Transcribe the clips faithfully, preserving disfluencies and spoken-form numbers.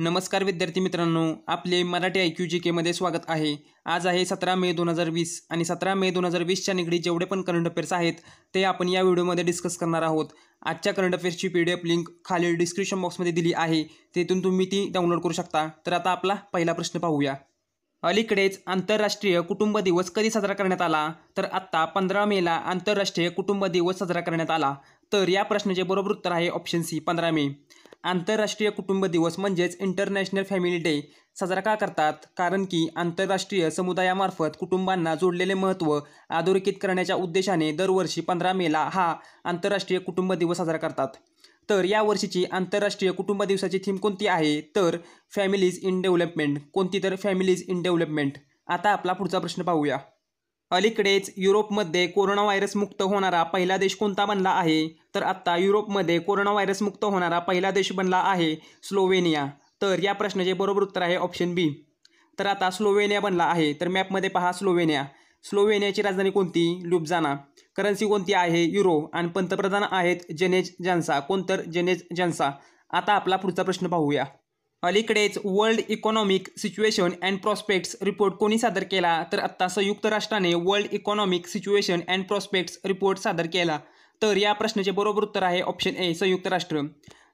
नमस्कार विद्यार्थी मित्रांनो, आपले मराठी आय क्यू जी केमध्ये स्वागत आहे। आज आहे सतरा मे दोन हज़ार वीस आणि सतरा मे दोन हज़ार वीसच्या निगडीत जेवढे पण करंट अफेअर्स आहेत ते आपण या व्हिडिओमध्ये डिस्कस करणार आहोत। आजच्या करंट अफेअर्सची पी डी एफ लिंक खालील डिस्क्रिप्शन बॉक्समध्ये दिली आहे, तेथून तुम्ही ती डाउनलोड करू शकता। तर आता आपला पहिला प्रश्न पाहूया। अलीकडेच आंतरराष्ट्रीय कुटुंब दिवस कधी साजरा करण्यात आला? तर आत्ता पंधरा मेला आंतरराष्ट्रीय कुटुंब दिवस साजरा करण्यात आला। तर या प्रश्नाचे बरोबर उत्तर आहे ऑप्शन सी, पंधरा मे। आंतरराष्ट्रीय कुटुंब दिवस म्हणजेच इंटरनॅशनल फॅमिली डे साजरा का करतात? कारण की आंतरराष्ट्रीय समुदायामार्फत कुटुंबांना जोडलेले महत्त्व अधोरेखित करण्याच्या उद्देशाने दरवर्षी पंधरा मेला हा आंतरराष्ट्रीय कुटुंब दिवस साजरा करतात। तर या वर्षीची आंतरराष्ट्रीय कुटुंब दिवसाची थीम कोणती आहे? तर फॅमिलीज इन डेव्हलपमेंट। कोणती? तर फॅमिलीज इन डेव्हलपमेंट। आता आपला पुढचा प्रश्न पाहूया। अलीकडेच युरोपमध्ये कोरोना व्हायरस मुक्त होणारा पहिला देश कोणता बनला आहे? तर आत्ता युरोपमध्ये कोरोना व्हायरस मुक्त होणारा पहिला देश बनला आहे स्लोवेनिया। तर या प्रश्नाचे बरोबर उत्तर आहे ऑप्शन बी। तर आता स्लोवेनिया बनला आहे, तर मॅपमध्ये पहा स्लोवेनिया। स्लोवेनियाची राजधानी कोणती? ल्युब्जाना। करन्सी कोणती आहे? युरो। आणि पंतप्रधान आहेत जनेज जान्सा। कोणतर जनेज जान्सा। आता आपला पुढचा प्रश्न पाहूया। अलीकडेच world economic situation and prospects report कोणी सादर केला? तर आत्ता संयुक्त राष्ट्राने world economic situation and prospects report सादर केला। तर या प्रश्नाचे बरोबर उत्तर आहे ऑप्शन ए, संयुक्त राष्ट्र।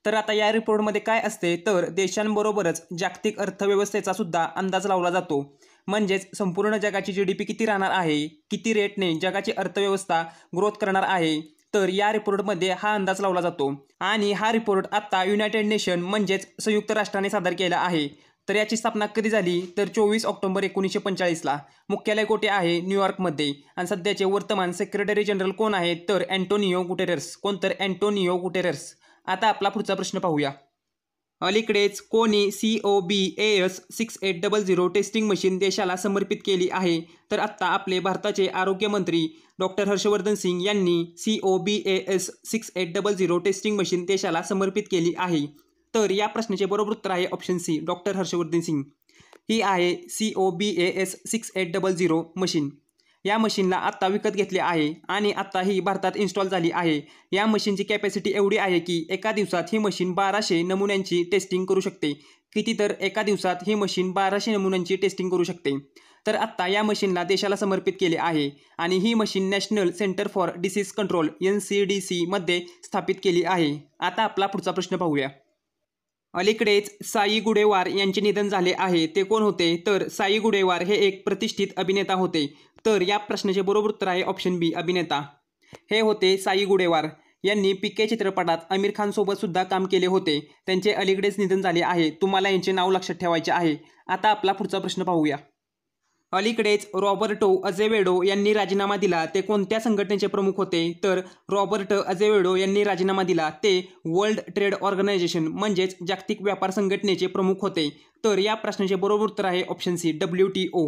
तर आता या रिपोर्टमध्ये काय असते? तर देशांबरोबरच जागतिक अर्थव्यवस्थेचा सुद्धा अंदाज लावला जातो, म्हणजेच संपूर्ण जगाची जी डी पी किती राहणार आहे, किती रेटने जगाची अर्थव्यवस्था ग्रोथ करणार आहे, तर या रिपोर्टमध्ये हा अंदाज लावला जातो। आणि हा रिपोर्ट आत्ता युनायटेड नेशन म्हणजेच संयुक्त राष्ट्राने सादर केला आहे। तर याची स्थापना कधी झाली? तर चोवीस ऑक्टोबर एकोणीसशे पंचेचाळीसला। मुख्यालय कोठे आहे? न्यूयॉर्कमध्ये। आणि सध्याचे वर्तमान सेक्रेटरी जनरल कोण आहेत? तर अँटोनियो गुटेरेस। कोणतर अँटोनियो गुटेरेस। आता आपला पुढचा प्रश्न पाहूया। अलीकडेच कोणी C O B A S six eight double zero testing machine देशाला समर्पित केली आहे? तर आत्ता आपले भारताचे आरोग्यमंत्री डॉक्टर हर्षवर्धन सिंग यांनी C O B A S six eight double zero testing machine देशाला समर्पित केली आहे। तर या प्रश्नाचे बरोबर उत्तर आहे option C, doctor Harshvardhan Singh. ही आहे C O B A S six eight double zero machine. या मशीनला आत्ता विकत घेतले आहे आणि आत्ता ही भारतात इन्स्टॉल झाली आहे। या मशीनची कॅपॅसिटी एवढी आहे की एका दिवसात ही मशीन बाराशे नमुन्यांची टेस्टिंग करू शकते। किती? तर एका दिवसात ही मशीन बाराशे नमुन्यांची टेस्टिंग करू शकते। तर आत्ता या मशीनला देशाला समर्पित केले आहे आणि ही machine national centre for disease control N C D सीमध्ये स्थापित केली आहे। आता आपला पुढचा प्रश्न पाहूया। अलीकडेच साई गुडेवार यांचे निधन झाले आहे। ते कोण होते? तर साई गुडेवार हे एक प्रतिष्ठित अभिनेता होते। तर या प्रश्नाचे बरोबर उत्तर आहे ऑप्शन बी, अभिनेता। हे होते साई गुडेवार। यांनी पीके चित्रपटात आमिर खानसोबत सुद्धा काम केले होते। त्यांचे अलीकडेच निधन झाले आहे। तुम्हाला यांचे नाव लक्षात ठेवायचे आहे। आता आपला पुढचा प्रश्न पाहूया। अलीकडेच रॉबर्टो अझेवेडो यांनी राजीनामा दिला। ते कोणत्या संघटनेचे प्रमुख होते? तर रॉबर्टो अझेवेडो यांनी राजीनामा दिला ते वर्ल्ड ट्रेड ऑर्गनायझेशन म्हणजेच जागतिक व्यापार संघटनेचे प्रमुख होते। तर या प्रश्नाचे बरोबर उत्तर आहे option C, W T O.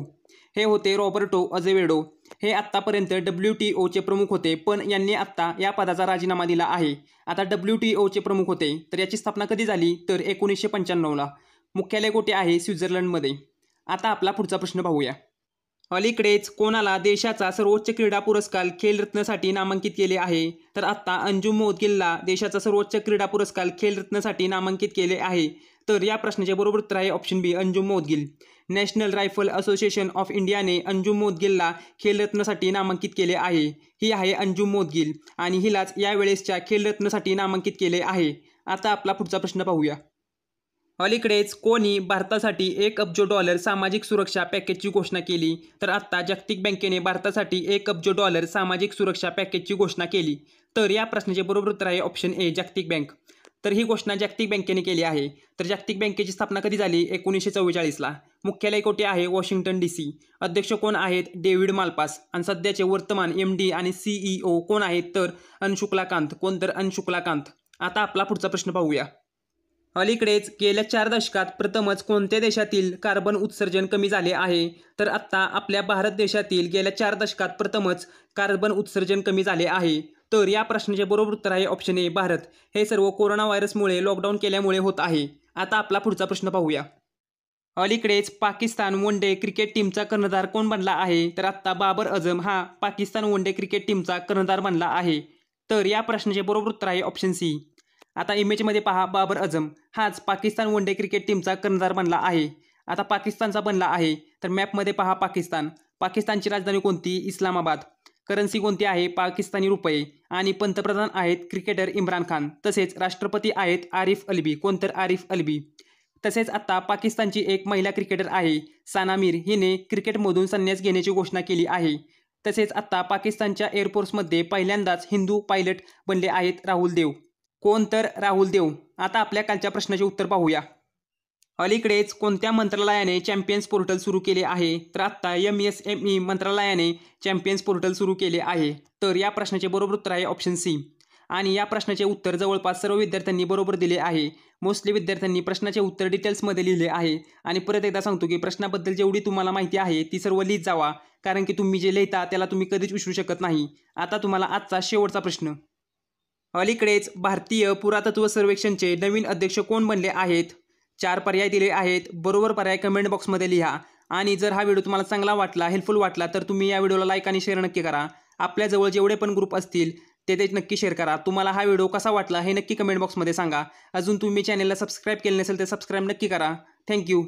हे होते रॉबर्टो अझेवेडो। हे आत्तापर्यंत डब्ल्यू टी ओचे प्रमुख होते, पण यांनी आत्ता या पदाचा राजीनामा दिला आहे। आता डब्ल्यू टी ओचे प्रमुख होते। तर याची स्थापना कधी झाली? तर एकोणीसशे पंच्याण्णवला। मुख्यालय कोठे आहे? स्वित्झर्लंडमध्ये। आता आपला पुढचा प्रश्न पाहूया। अलीकडेच कोणाला देशाचा सर्वोच्च क्रीडा पुरस्कार खेलरत्नसाठी नामांकित केले आहे? तर आत्ता अंजुम मौदगिलला देशाचा सर्वोच्च क्रीडा पुरस्कार खेलरत्नसाठी नामांकित केले आहे। तर या प्रश्नाचे बरोबर उत्तर आहे option B, Anjum Moudgil. National rifle association of इंडियाने अंजुम मौदगिलला खेलरत्नसाठी नामांकित केले आहे। ही आहे अंजुम मौदगिल आणि हिलाच यावेळेसच्या खेलरत्नसाठी नामांकित केले आहे। आता आपला पुढचा प्रश्न पाहूया। अलीकडेच कोणी भारतासाठी एक अब्ज डॉलर सामाजिक सुरक्षा पॅकेजची घोषणा केली? तर आत्ता जागतिक बँकेने भारतासाठी एक अब्ज डॉलर सामाजिक सुरक्षा पॅकेजची घोषणा केली। तर या प्रश्नाचे बरोबर उत्तर आहे ऑप्शन ए, जागतिक बँक। तर ही घोषणा जागतिक बँकेने केली आहे। तर जागतिक बँकेची स्थापना कधी झाली? एकोणीसशे चव्वेचाळीसला। मुख्यालय कोठे आहे? Washington D C. अध्यक्ष कोण आहेत? David Malpass. आणि सध्याचे वर्तमान एम डी आणि सीईओ कोण आहेत? तर अंशुल कांत। कोणतर अंशुल कांत। आता आपला पुढचा प्रश्न पाहूया। अलीकडेच गेल्या चार दशकात प्रथमच कोणत्या देशातील कार्बन उत्सर्जन कमी झाले आहे? तर आत्ता आपल्या भारत देशातील गेल्या चार दशकात प्रथमच कार्बन उत्सर्जन कमी झाले आहे। तर या प्रश्नाचे बरोबर उत्तर आहे ऑप्शन ए, भारत। हे सर्व कोरोना व्हायरसमुळे लॉकडाऊन केल्यामुळे होत आहे। आता आपला पुढचा प्रश्न पाहूया। अलीकडेच पाकिस्तान वन डे क्रिकेट टीमचा कर्णधार कोण बनला आहे? तर आत्ता बाबर आझम हा पाकिस्तान वन डे क्रिकेट टीमचा कर्णधार बनला आहे। तर या प्रश्नाचे बरोबर उत्तर आहे ऑप्शन सी, आता इमेजमध्ये पहा, बाबर आझम हाच पाकिस्तान वनडे क्रिकेट टीमचा कर्णधार बनला आहे. आता पाकिस्तानचा बनला आहे. तर मॅपमध्ये पहा पाकिस्तान, पाकिस्तानची राजधानी कोणती? इस्लामाबाद. करन्सी कोणती आहे? पाकिस्तानी रुपये. आणि पंतप्रधान आहेत क्रिकेटर इम्रान खान. तसेच राष्ट्रपती आहेत आरिफ अल्वी. कोणतर आरिफ अल्वी. तसेच आता पाकिस्तानची एक महिला क्रिकेटर आहे साना मीर, हिने क्रिकेटमधून संन्यास घेण्याची घोषणा केली आहे. तसेच आता पाकिस्तानच्या एअरफोर्समध्ये पहिल्यांदाच हिंदू पायलट बनले आहेत राहुल देव. कोणतर राहुल देव. आता आपल्या कालच्या प्रश्नाचे उत्तर पाहूया. अलीकडेच कोणत्या मंत्रालयाने चॅम्पियन्स पोर्टल सुरू केले आहे? तर आत्ता एम एस एम ई मंत्रालयाने चॅम्पियन्स पोर्टल सुरू केले आहे. तर या प्रश्नाचे बरोबर उत्तर आहे ऑप्शन सी. आणि या प्रश्नाचे उत्तर जवळपास सर्व विद्यार्थ्यांनी बरोबर दिले आहे. मोस्टली विद्यार्थ्यांनी प्रश्नाचे उत्तर डिटेल्समध्ये लिहिले आहे. आणि परत एकदा सांगतो की प्रश्नाबद्दल जेवढी तुम्हाला माहिती आहे ती सर्व लिहित जावा, कारण की तुम्ही जे लिहिता त्याला तुम्ही कधीच विसरू शकत नाही. आता तुम्हाला आजचा शेवटचा प्रश्न. अलीकडेच भारतीय पुरातत्व सर्वेक्षणचे नवीन अध्यक्ष कोण बनले आहेत? चार पर्याय दिले आहेत. बरोबर पर्याय कमेंट बॉक्समध्ये लिहा. आणि जर हा व्हिडिओ तुम्हाला चांगला वाटला, हेल्पफुल वाटला, तर तुम्ही या व्हिडिओला लाईक आणि शेअर नक्की करा. आपल्याजवळ जेवढे पण ग्रुप असतील ते ते नक्की शेअर करा. तुम्हाला हा व्हिडिओ कसा वाटला हे नक्की कमेंट बॉक्समध्ये सांगा. अजून तुम्ही चॅनलला सबस्क्राईब केले नसेल तर सबस्क्राईब नक्की करा. थँक्यू.